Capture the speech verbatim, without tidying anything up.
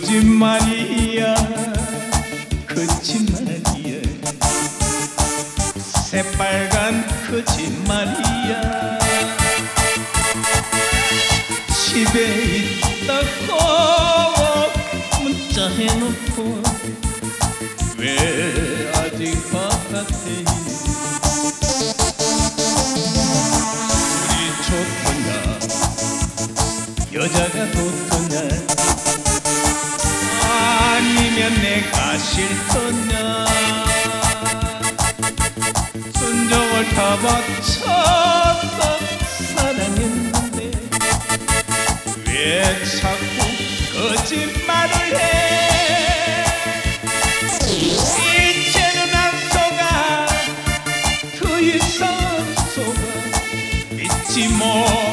거짓말이야 거짓말이야 새빨간 거짓말이야 집에 있다고 문자해놓고 왜 아직 바깥에 있니 우리 좋더냐 여자가 좋더냐 내가 싫더냐 순정을 다 바쳐서 사랑했는데 왜 자꾸 거짓말을 해 이제는 안 속아 더 이상 속아 믿지 못